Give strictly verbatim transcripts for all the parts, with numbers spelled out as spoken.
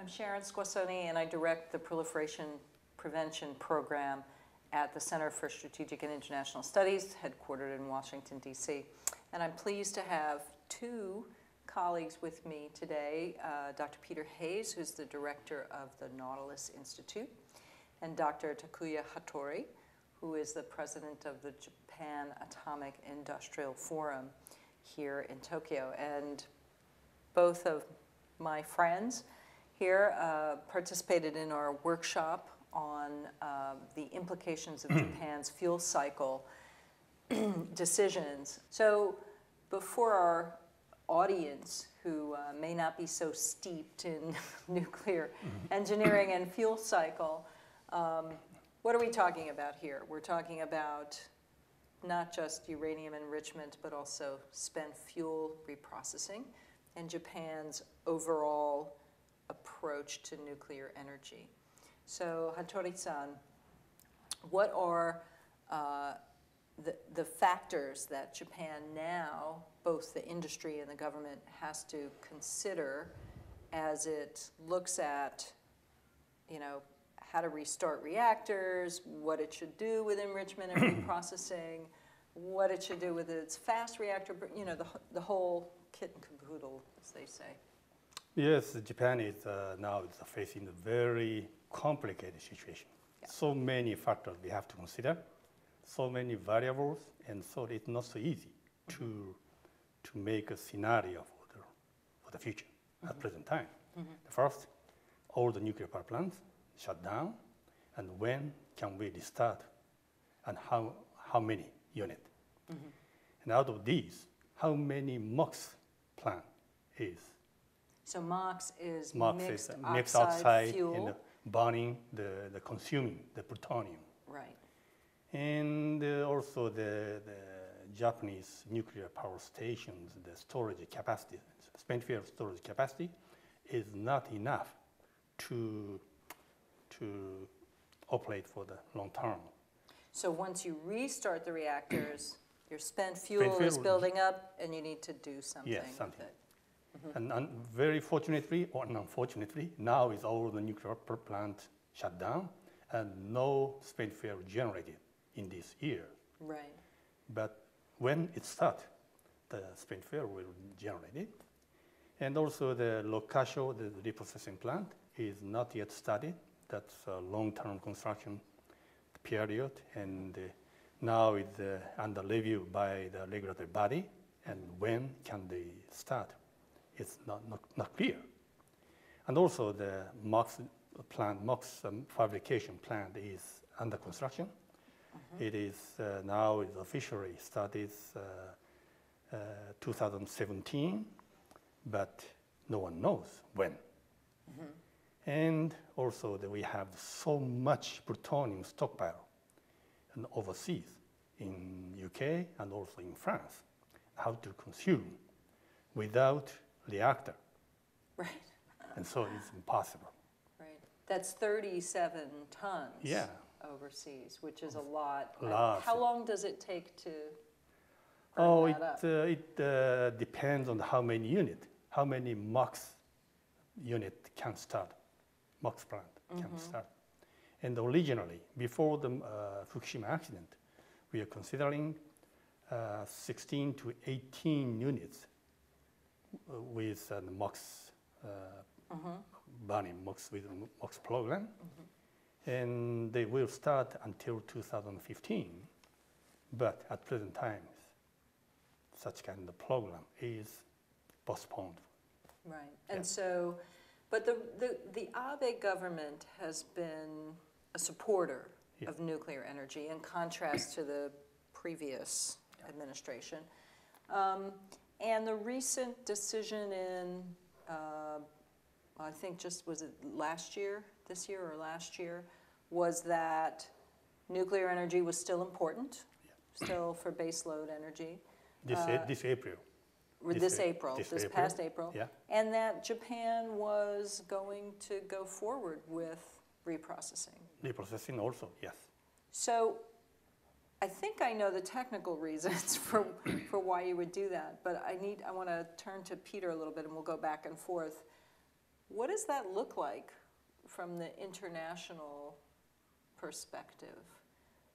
I'm Sharon Squassoni, and I direct the Proliferation Prevention Program at the Center for Strategic and International Studies, headquartered in Washington, D C. And I'm pleased to have two colleagues with me today, uh, Doctor Peter Hayes, who's the director of the Nautilus Institute, and Doctor Takuya Hattori, who is the president of the Japan Atomic Industrial Forum here in Tokyo. And both of my friends here uh, participated in our workshop on uh, the implications of Japan's fuel cycle decisions. So before our audience, who uh, may not be so steeped in nuclear engineering and fuel cycle, um, what are we talking about here? We're talking about not just uranium enrichment, but also spent fuel reprocessing and Japan's overall approach to nuclear energy. So Hattori-san, what are uh, the, the factors that Japan now, both the industry and the government, has to consider as it looks at, you know, how to restart reactors, what it should do with enrichment and reprocessing, what it should do with its fast reactor, you know, the, the whole kit and caboodle, as they say? Yes, Japan is uh, now facing a very complicated situation. Yeah. So many factors we have to consider, so many variables, and so it's not so easy to, to make a scenario for the, for the future mm-hmm. at present time. Mm-hmm. First, all the nuclear power plants shut down, and when can we restart, and how, how many units? Mm-hmm. And out of these, how many MOX plant is? So MOX is MOX mixed, is oxide mixed oxide fuel. And the burning, the, the consuming, the plutonium. Right. And uh, also the, the Japanese nuclear power stations, the storage capacity, spent fuel storage capacity is not enough to to operate for the long term. So once you restart the reactors, your spent fuel, spent fuel is building up and you need to do something, yes, something. with it. Mm-hmm. And, and very fortunately, or unfortunately, now is all the nuclear plant shut down and no spent fuel generated in this year. Right. But when it starts, the spent fuel will generate it. And also the Rokkasho, the reprocessing plant, is not yet started. That's a long-term construction period, and uh, now it's uh, under review by the regulatory body, and when can they start? It's not, not, not clear. And also the MOX plant, MOX um, fabrication plant is under construction. Mm-hmm. It is uh, now is officially started uh, uh, two thousand seventeen, but no one knows when. Mm-hmm. And also that we have so much plutonium stockpile and overseas in U K and also in France, how to consume without reactor. Right. And so it's impossible. Right. That's thirty-seven tons yeah. overseas, which is a lot. lot. How long does it take to burn oh, that it, up? Oh, uh, it uh, depends on how many unit, how many MOX unit can start. MOX plant can mm-hmm. start. And originally, before the uh, Fukushima accident, we are considering uh, sixteen to eighteen units with uh, the MOX uh, mm-hmm. burning, MOX with MOX program. Mm-hmm. And they will start until two thousand fifteen. But at present time, such kind of program is postponed. Right. And yeah. so, But the, the, the Abe government has been a supporter yeah. of nuclear energy in contrast to the previous yeah. administration. Um, and the recent decision in, uh, I think just was it last year, this year or last year, was that nuclear energy was still important, yeah. still for baseload energy. This, uh, this April. This, this April, this, this April. past April, yeah. and that Japan was going to go forward with reprocessing. Reprocessing also, yes. So I think I know the technical reasons for, for why you would do that, but I need, I want to turn to Peter a little bit and we'll go back and forth. What does that look like from the international perspective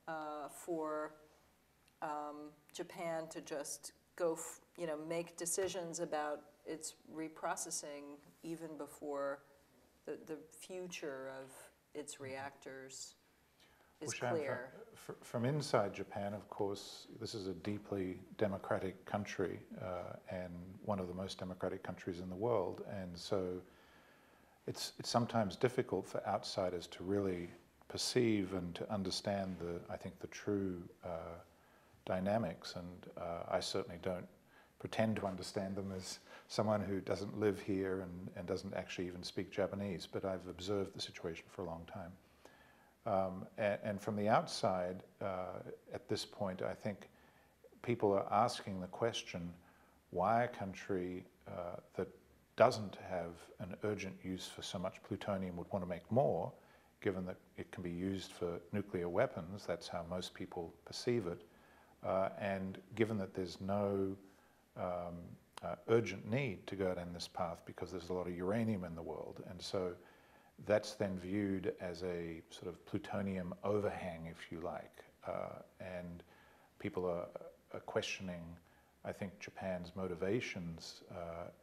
uh, for um, Japan to just go, f you know, make decisions about its reprocessing even before the, the future of its reactors is well, Sharon, clear? From, from inside Japan, of course, this is a deeply democratic country uh, and one of the most democratic countries in the world. And so it's, it's sometimes difficult for outsiders to really perceive and to understand the, I think, the true uh, dynamics. And uh, I certainly don't pretend to understand them as someone who doesn't live here and, and doesn't actually even speak Japanese, but I've observed the situation for a long time. Um, and, and from the outside, uh, at this point, I think people are asking the question, why a country uh, that doesn't have an urgent use for so much plutonium would want to make more, given that it can be used for nuclear weapons? That's how most people perceive it. Uh, and given that there's no um, uh, urgent need to go down this path because there's a lot of uranium in the world. And so that's then viewed as a sort of plutonium overhang, if you like. Uh, and people are, are questioning, I think, Japan's motivations. Uh,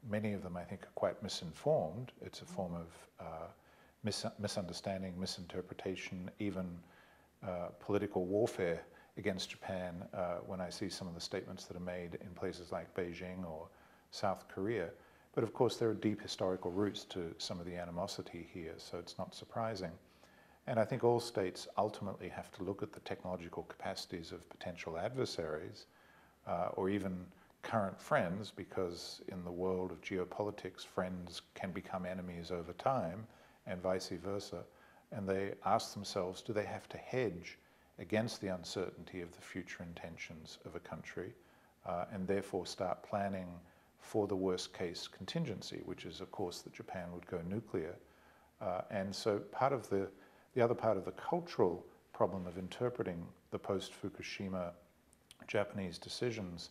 many of them, I think, are quite misinformed. It's a form of uh, mis misunderstanding, misinterpretation, even uh, political warfare against Japan uh, when I see some of the statements that are made in places like Beijing or South Korea. But of course, there are deep historical roots to some of the animosity here, so it's not surprising. And I think all states ultimately have to look at the technological capacities of potential adversaries uh, or even current friends, because in the world of geopolitics, friends can become enemies over time and vice versa. And they ask themselves, do they have to hedge against the uncertainty of the future intentions of a country uh, and therefore start planning for the worst case contingency, which is, of course, that Japan would go nuclear. Uh, and so part of the, the other part of the cultural problem of interpreting the post-Fukushima Japanese decisions,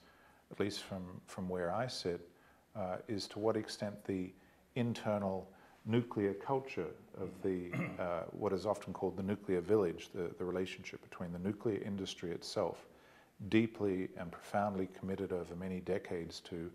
at least from, from where I sit, uh, is to what extent the internal nuclear culture of the, uh, what is often called the nuclear village, the, the relationship between the nuclear industry itself, deeply and profoundly committed over many decades to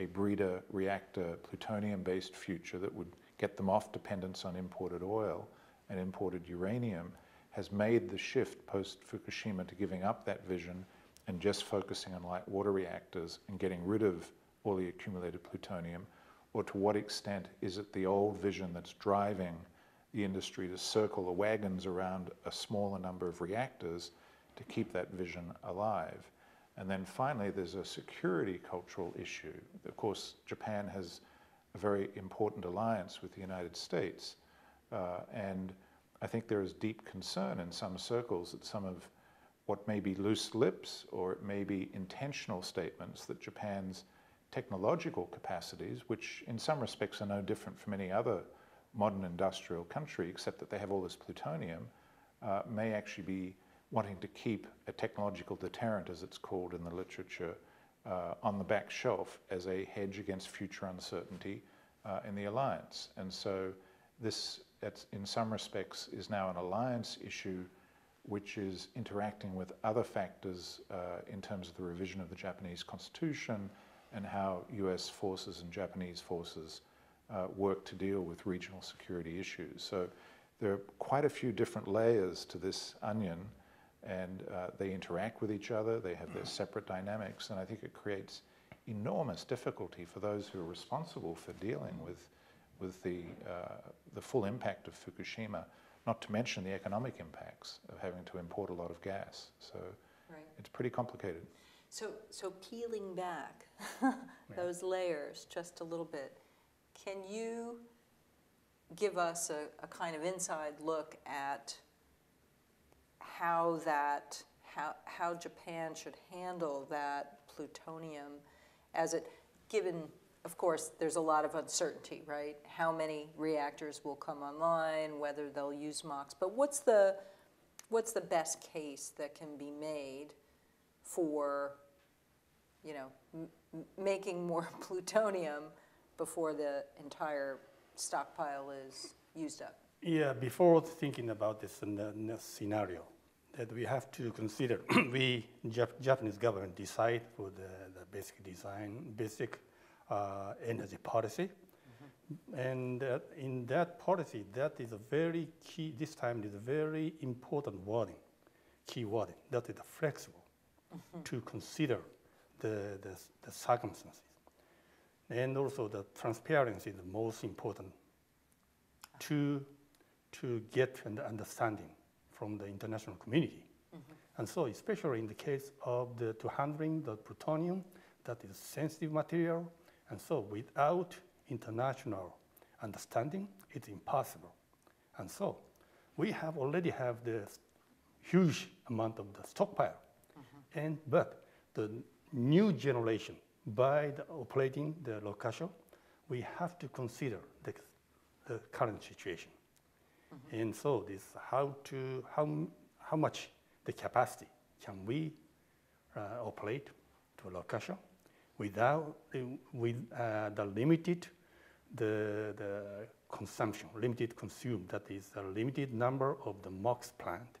a breeder reactor plutonium-based future that would get them off dependence on imported oil and imported uranium, has made the shift post-Fukushima to giving up that vision and just focusing on light water reactors and getting rid of all the accumulated plutonium? Or to what extent is it the old vision that's driving the industry to circle the wagons around a smaller number of reactors to keep that vision alive? And then finally, there's a security cultural issue. Of course, Japan has a very important alliance with the United States. Uh, and I think there is deep concern in some circles that some of what may be loose lips, or it may be intentional statements that Japan's technological capacities, which in some respects are no different from any other modern industrial country, except that they have all this plutonium, uh, may actually be wanting to keep a technological deterrent, as it's called in the literature, uh, on the back shelf as a hedge against future uncertainty uh, in the alliance. And so this, in some respects, is now an alliance issue which is interacting with other factors uh, in terms of the revision of the Japanese constitution and how U S forces and Japanese forces uh, work to deal with regional security issues. So there are quite a few different layers to this onion, and uh, they interact with each other, they have their separate dynamics, and I think it creates enormous difficulty for those who are responsible for dealing with, with the, uh, the full impact of Fukushima, not to mention the economic impacts of having to import a lot of gas. So right. It's pretty complicated. So, so peeling back those yeah. layers just a little bit, can you give us a, a kind of inside look at how that, how, how Japan should handle that plutonium as it, given, of course, there's a lot of uncertainty, right? How many reactors will come online, whether they'll use MOX, but what's the, what's the best case that can be made for, you know, m making more plutonium before the entire stockpile is used up? Yeah, before thinking about this scenario, that we have to consider, we, Jap Japanese government decide for the, the basic design, basic uh, energy policy. Mm-hmm. And uh, in that policy, that is a very key, this time is a very important wording, key wording, that is flexible, mm-hmm. to consider the, the, the circumstances. And also the transparency is the most important to, to get an understanding from the international community. Mm-hmm. And so especially in the case of the to handling the plutonium, that is sensitive material. And so without international understanding, it's impossible. And so we have already have this huge amount of the stockpile. Mm-hmm. And, but the new generation, by the operating the Rokkasho, we have to consider the, the current situation. Mm-hmm. And so this how to how how much the capacity can we uh, operate to Rokkasho without uh, with uh, the limited the the consumption, limited consume, that is a limited number of the MOX plant.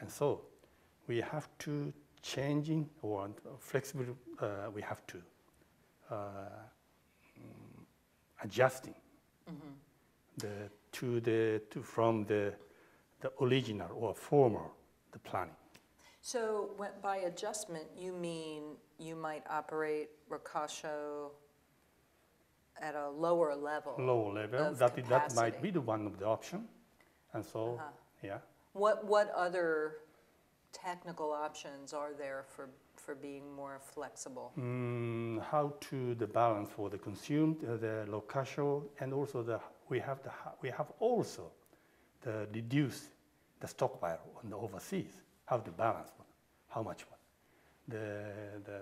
And so we have to changing or flexible, uh, we have to uh, adjusting mm-hmm. the to the to from the the original or former the planning. So when, by adjustment, you mean you might operate Rokkasho at a lower level. Lower level. That is, that might be the one of the option, and so uh-huh. yeah. What what other technical options are there for, for being more flexible? Mm, how to the balance for the consumed, uh, the Rokkasho, and also the we have the we have also the reduce the stockpile on the overseas. How to balance one, how much one? The the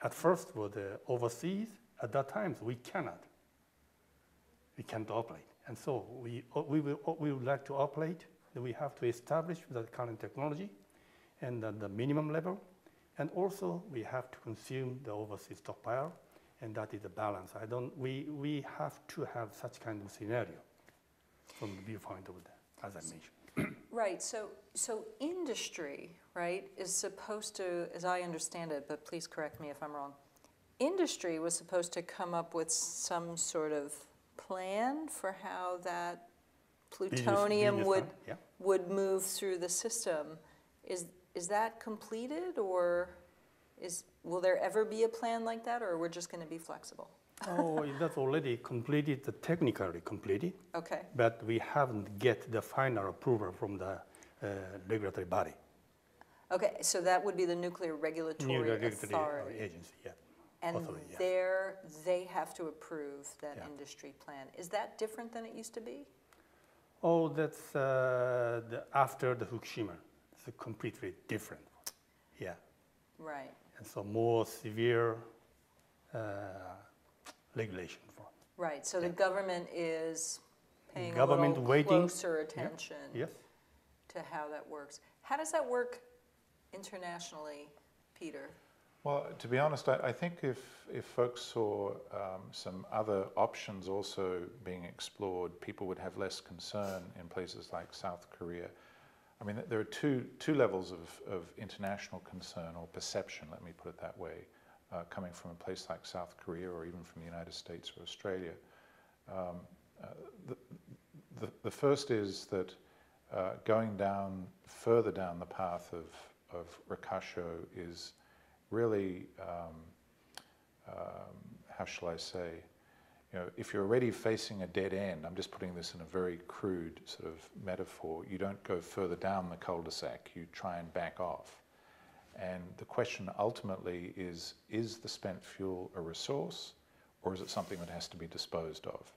at first for the overseas at that times we cannot we can't operate, and so we we will we would like to operate. We have to establish the current technology and the, the minimum level. And also we have to consume the overseas stockpile, and that is the balance. I don't, we, we have to have such kind of scenario from the viewpoint of that, as I mentioned. Right, so, so industry, right, is supposed to, as I understand it, but please correct me if I'm wrong, industry was supposed to come up with some sort of plan for how that plutonium business, would yeah. would move through the system. Is is that completed, or is will there ever be a plan like that, or we're just going to be flexible? Oh, that's already completed, technically completed. Okay. But we haven't get the final approval from the uh, regulatory body. Okay, so that would be the Nuclear Regulatory, Nuclear Regulatory Authority. Agency. Yeah. And Authority, yeah. there they have to approve that yeah. industry plan. Is that different than it used to be? Oh, that's uh, the, after the Fukushima. It's a completely different. Yeah. Right. And so more severe uh, regulation for. Right. So yeah. the government is paying government a little waiting. closer attention yeah. yes. to how that works. How does that work internationally, Peter? Well, to be honest, I, I think if, if folks saw um, some other options also being explored, people would have less concern in places like South Korea. I mean, there are two, two levels of, of international concern or perception, let me put it that way, uh, coming from a place like South Korea or even from the United States or Australia. Um, uh, the, the, the first is that uh, going down, further down the path of, of Rokkasho is really, um, um, how shall I say, you know, if you're already facing a dead end, I'm just putting this in a very crude sort of metaphor, you don't go further down the cul-de-sac, you try and back off. And the question ultimately is, is the spent fuel a resource, or is it something that has to be disposed of?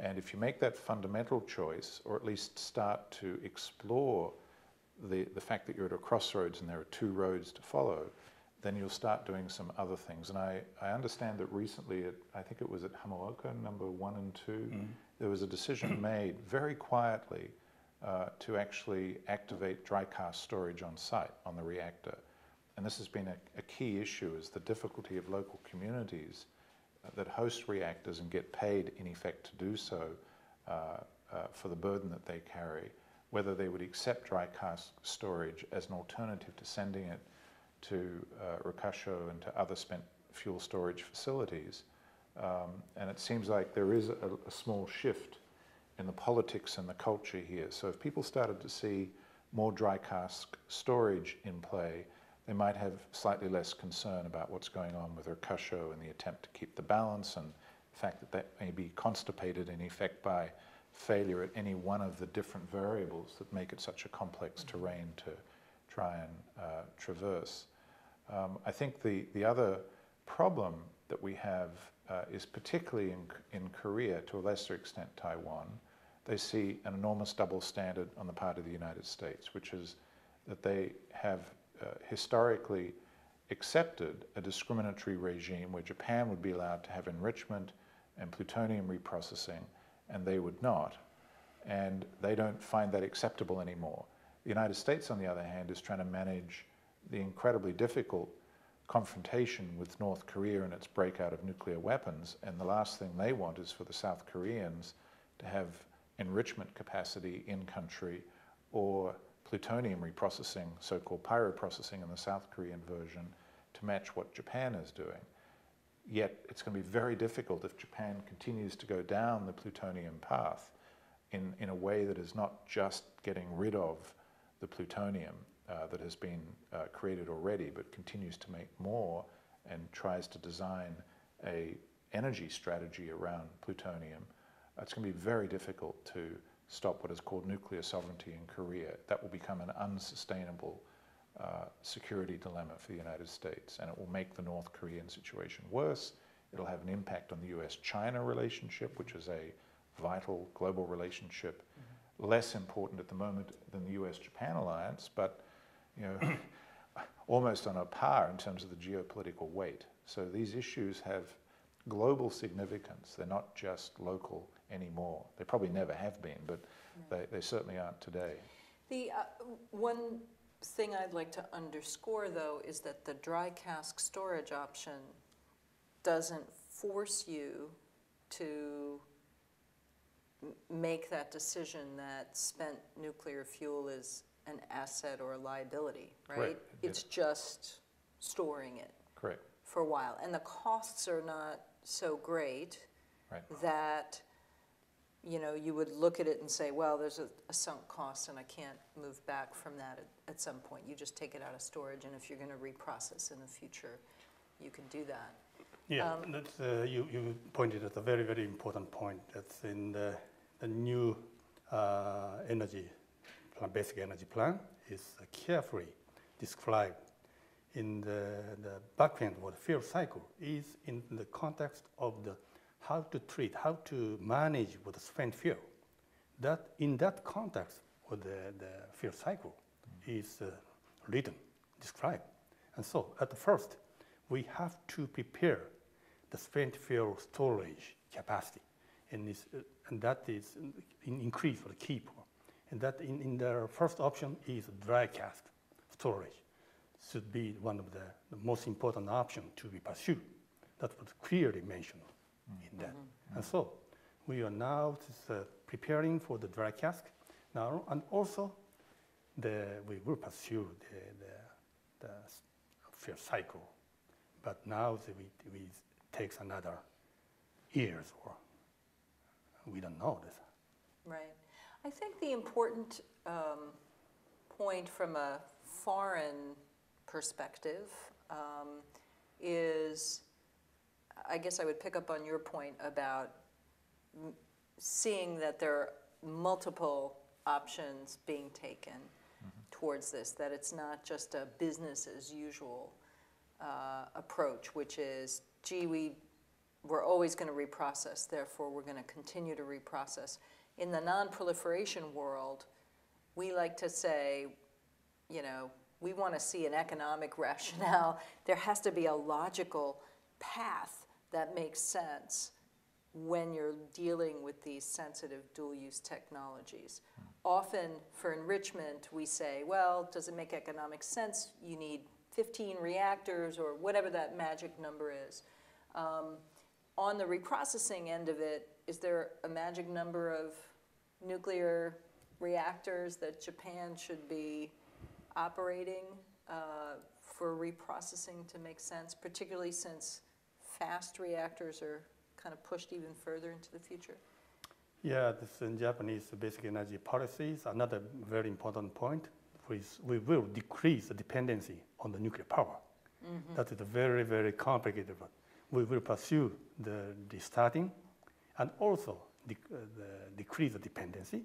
And if you make that fundamental choice, or at least start to explore the, the fact that you're at a crossroads and there are two roads to follow, then you'll start doing some other things. And I, I understand that recently, at, I think it was at Hamaoka, number one and two, mm. there was a decision made very quietly uh, to actually activate dry cast storage on site, on the reactor. And this has been a, a key issue, is the difficulty of local communities that host reactors and get paid in effect to do so uh, uh, for the burden that they carry, whether they would accept dry cask storage as an alternative to sending it to uh, Rokkasho and to other spent fuel storage facilities. Um, and it seems like there is a, a small shift in the politics and the culture here. So if people started to see more dry cask storage in play, they might have slightly less concern about what's going on with Rokkasho and the attempt to keep the balance and the fact that that may be constipated in effect by failure at any one of the different variables that make it such a complex terrain to try and uh, traverse. Um, I think the, the other problem that we have uh, is particularly in, in Korea, to a lesser extent Taiwan, they see an enormous double standard on the part of the United States, which is that they have uh, historically accepted a discriminatory regime where Japan would be allowed to have enrichment and plutonium reprocessing, and they would not, and they don't find that acceptable anymore. The United States, on the other hand, is trying to manage the incredibly difficult confrontation with North Korea and its breakout of nuclear weapons, and the last thing they want is for the South Koreans to have enrichment capacity in country or plutonium reprocessing, so-called pyroprocessing in the South Korean version, to match what Japan is doing. Yet it's going to be very difficult if Japan continues to go down the plutonium path in, in a way that is not just getting rid of the plutonium uh, that has been uh, created already, but continues to make more and tries to design a energy strategy around plutonium. It's going to be very difficult to stop what is called nuclear sovereignty in Korea. That will become an unsustainable uh, security dilemma for the United States, and it will make the North Korean situation worse. It'll have an impact on the U S China relationship, which is a vital global relationship, mm-hmm. less important at the moment than the U S Japan alliance, but you know, almost on a par in terms of the geopolitical weight. So these issues have global significance. They're not just local anymore. They probably never have been, but no. they, they certainly aren't today. The uh, one thing I'd like to underscore, though, is that the dry cask storage option doesn't force you to make that decision that spent nuclear fuel is an asset or a liability, right? Correct. It's yeah. just storing it. Correct. For a while, and the costs are not so great right. that you know you would look at it and say, well, there's a, a sunk cost and I can't move back from that at, at some point. You just take it out of storage, and if you're going to reprocess in the future, you can do that. Yeah, um, that's, uh, you, you pointed at a very, very important point. That's in the, the new uh, energy plan, basic energy plan is carefully described in the, the back end or the fuel cycle is in the context of the how to treat, how to manage with the spent fuel. That in that context of the, the fuel cycle mm-hmm. is uh, written, described. And so at the first, we have to prepare the spent fuel storage capacity. And, this, uh, and that is in increase for the key point. And that in, in the first option is dry cask storage. Should be one of the, the most important options to be pursued. That was clearly mentioned mm-hmm. in that. Mm-hmm. And so we are now just, uh, preparing for the dry cask now, and also the, we will pursue the, the, the fuel cycle. But now the, we, we takes another years or we don't know this. Right. I think the important um, point from a foreign perspective um, is, I guess I would pick up on your point about m seeing that there are multiple options being taken mm-hmm. towards this, that it's not just a business as usual uh, approach, which is, gee, we, we're always going to reprocess, therefore we're going to continue to reprocess. In the non-proliferation world, we like to say, you know, we want to see an economic rationale. There has to be a logical path that makes sense when you're dealing with these sensitive dual-use technologies. Often for enrichment, we say, well, does it make economic sense? You need fifteen reactors or whatever that magic number is. Um, on the reprocessing end of it, is there a magic number of nuclear reactors that Japan should be operating uh, for reprocessing to make sense, particularly since fast reactors are kind of pushed even further into the future? Yeah, this in Japanese basic energy policies, another very important point is we will decrease the dependency on the nuclear power. Mm-hmm. That is a very, very complicated one. We will pursue the restarting and also de uh, the decrease the dependency,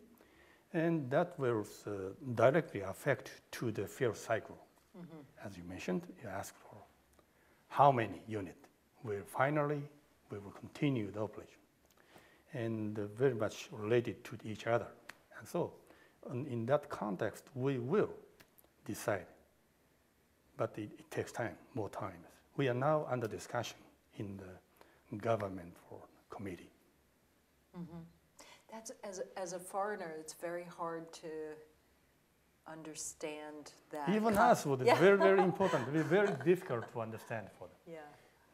and that will uh, directly affect to the fuel cycle. Mm-hmm. As you mentioned, you asked for how many units will finally we will continue the operation, and uh, very much related to each other. And so and in that context, we will decide, but it, it takes time, more time. We are now under discussion in the government or committee. Mm-hmm. That's, as, as a foreigner, it's very hard to understand that. Even us, would yeah. very, very important, very, very difficult to understand for them. Yeah.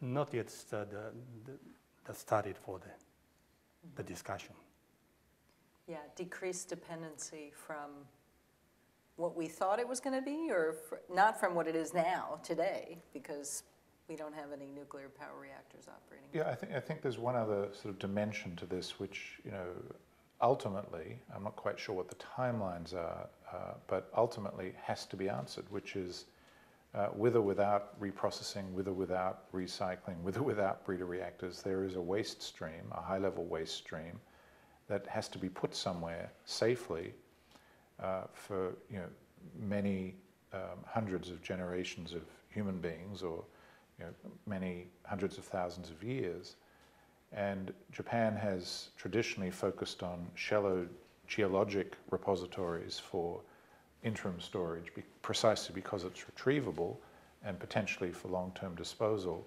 Not yet uh, the, the, the started for the, mm-hmm. the discussion. Yeah, decreased dependency from what we thought it was going to be, or fr not from what it is now, today, because we don't have any nuclear power reactors operating. Yeah, I think, I think there's one other sort of dimension to this, which, you know, ultimately, I'm not quite sure what the timelines are, uh, but ultimately has to be answered, which is uh, with or without reprocessing, with or without recycling, with or without breeder reactors, there is a waste stream, a high-level waste stream, that has to be put somewhere safely uh, for, you know, many um, hundreds of generations of human beings, or you know, many hundreds of thousands of years. And Japan has traditionally focused on shallow geologic repositories for interim storage be precisely because it's retrievable and potentially for long-term disposal.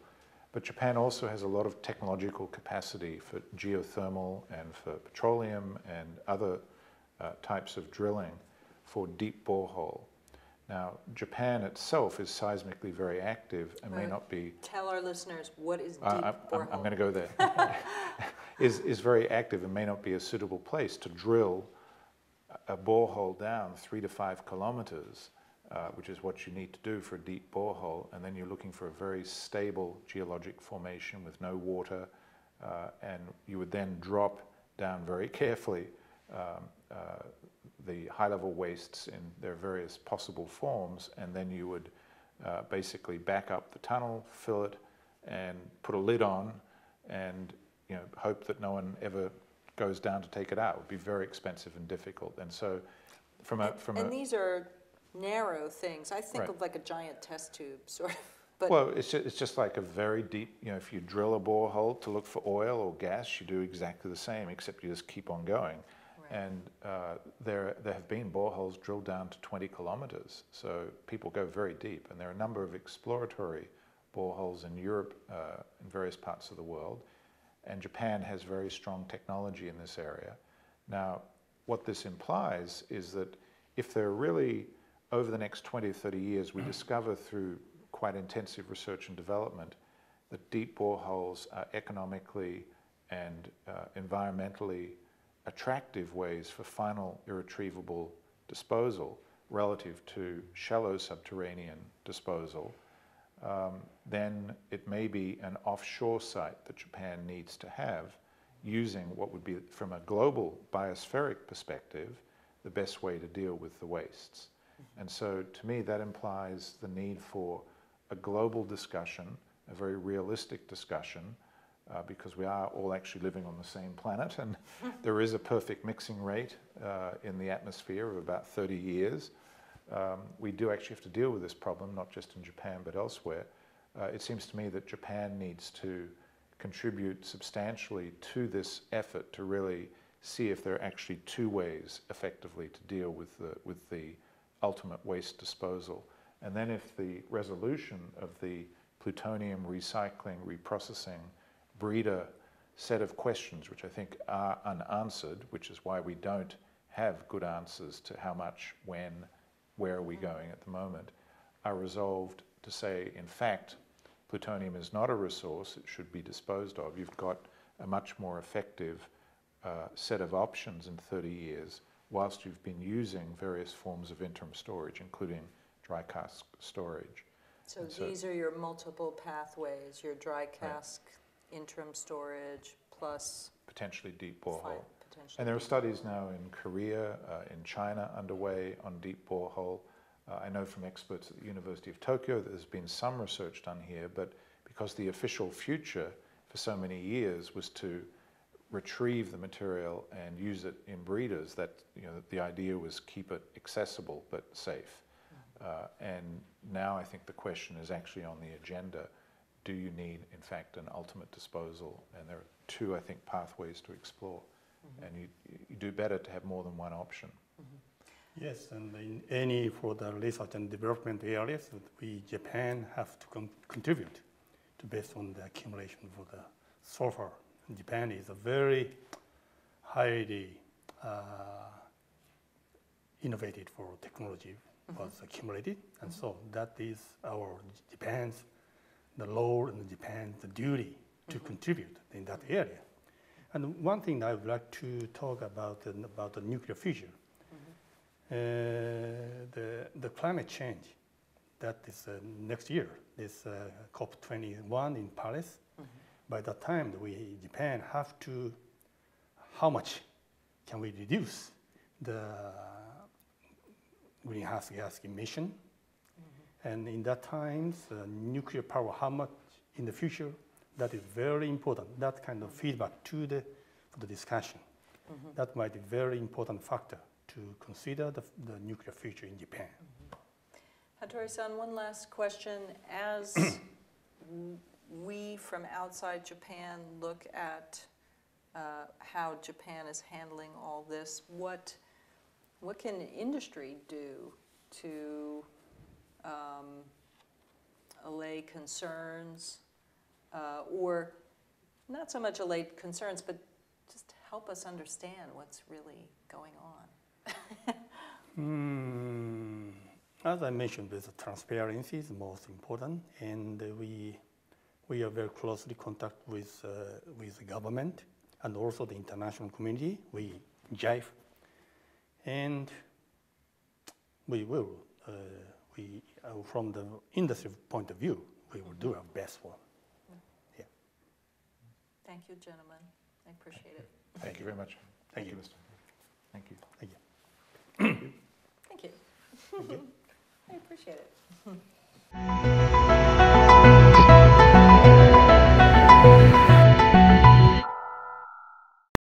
But Japan also has a lot of technological capacity for geothermal and for petroleum and other uh, types of drilling for deep borehole. Now, Japan itself is seismically very active and may uh, not be... Tell our listeners, what is deep uh, I, borehole? I'm, I'm going to go there. is, is very active and may not be a suitable place to drill a borehole down three to five kilometers, uh, which is what you need to do for a deep borehole. And then you're looking for a very stable geologic formation with no water. Uh, and you would then drop down very carefully um, uh, the high-level wastes in their various possible forms, and then you would uh, basically back up the tunnel, fill it, and put a lid on, and you know, hope that no one ever goes down to take it out. It would be very expensive and difficult. And so, from a from and, and a, these are narrow things. I think right. of like a giant test tube, sort of. But well, it's just, it's just like a very deep. You know, if you drill a borehole to look for oil or gas, you do exactly the same, except you just keep on going. And uh, there, there have been boreholes drilled down to twenty kilometers. So people go very deep. And there are a number of exploratory boreholes in Europe, uh, in various parts of the world. And Japan has very strong technology in this area. Now, what this implies is that if there really, over the next twenty, thirty years, we discover through quite intensive research and development that deep boreholes are economically and uh, environmentally attractive ways for final irretrievable disposal relative to shallow subterranean disposal, um, then it may be an offshore site that Japan needs to have, using what would be, from a global biospheric perspective, the best way to deal with the wastes. Mm-hmm. And so to me that implies the need for a global discussion, a very realistic discussion, Uh, because we are all actually living on the same planet, and there is a perfect mixing rate uh, in the atmosphere of about thirty years. Um, we do actually have to deal with this problem, not just in Japan but elsewhere. Uh, it seems to me that Japan needs to contribute substantially to this effort to really see if there are actually two ways effectively to deal with the, with the ultimate waste disposal. And then if the resolution of the plutonium recycling, reprocessing, breeder set of questions, which I think are unanswered, which is why we don't have good answers to how much, when, where are we going at the moment, are resolved to say, in fact, plutonium is not a resource, it should be disposed of, you've got a much more effective uh, set of options in thirty years whilst you've been using various forms of interim storage, including dry cask storage. So, so these are your multiple pathways, your dry cask, right. interim storage, plus... Potentially deep borehole. Potentially and there are studies now in Korea, uh, in China underway on deep borehole. Uh, I know from experts at the University of Tokyo that there's been some research done here, but because the official future for so many years was to retrieve the material and use it in breeders, that you know the idea was keep it accessible but safe. Uh, and now I think the question is actually on the agenda. Do you need, in fact, an ultimate disposal? And there are two, I think, pathways to explore. Mm-hmm. And you, you do better to have more than one option. Mm-hmm. Yes, and in any for the research and development areas, we, Japan, have to con contribute to based on the accumulation for the sulfur. And Japan is a very highly uh, innovative for technology. Was accumulated, and mm-hmm. so that is our Japan's the role and Japan's the duty to mm-hmm. contribute in that area. And one thing that I would like to talk about uh, about the nuclear fusion, mm-hmm. uh, the the climate change, that is uh, next year. This uh, COP twenty-one in Paris. Mm-hmm. By that time, we Japan have to how much can we reduce the greenhouse gas emission, mm-hmm. and in that time, uh, nuclear power, how much in the future, that is very important. That kind of feedback to the, for the discussion. Mm-hmm. That might be a very important factor to consider the, the nuclear future in Japan. Mm-hmm. Hattori-san, one last question. As we from outside Japan look at uh, how Japan is handling all this, what What can industry do to um, allay concerns, uh, or not so much allay concerns, but just help us understand what's really going on? mm, as I mentioned, the transparency is most important, and we we are very closely in contact with uh, with the government and also the international community. We jive. And we will, uh, we, uh, from the industry point of view, we will do our best for them. Yeah. Thank you, gentlemen. I appreciate it. Thank you very much. Thank, Thank you, Mister Thank you. Thank you. Thank you. Thank you. I appreciate it.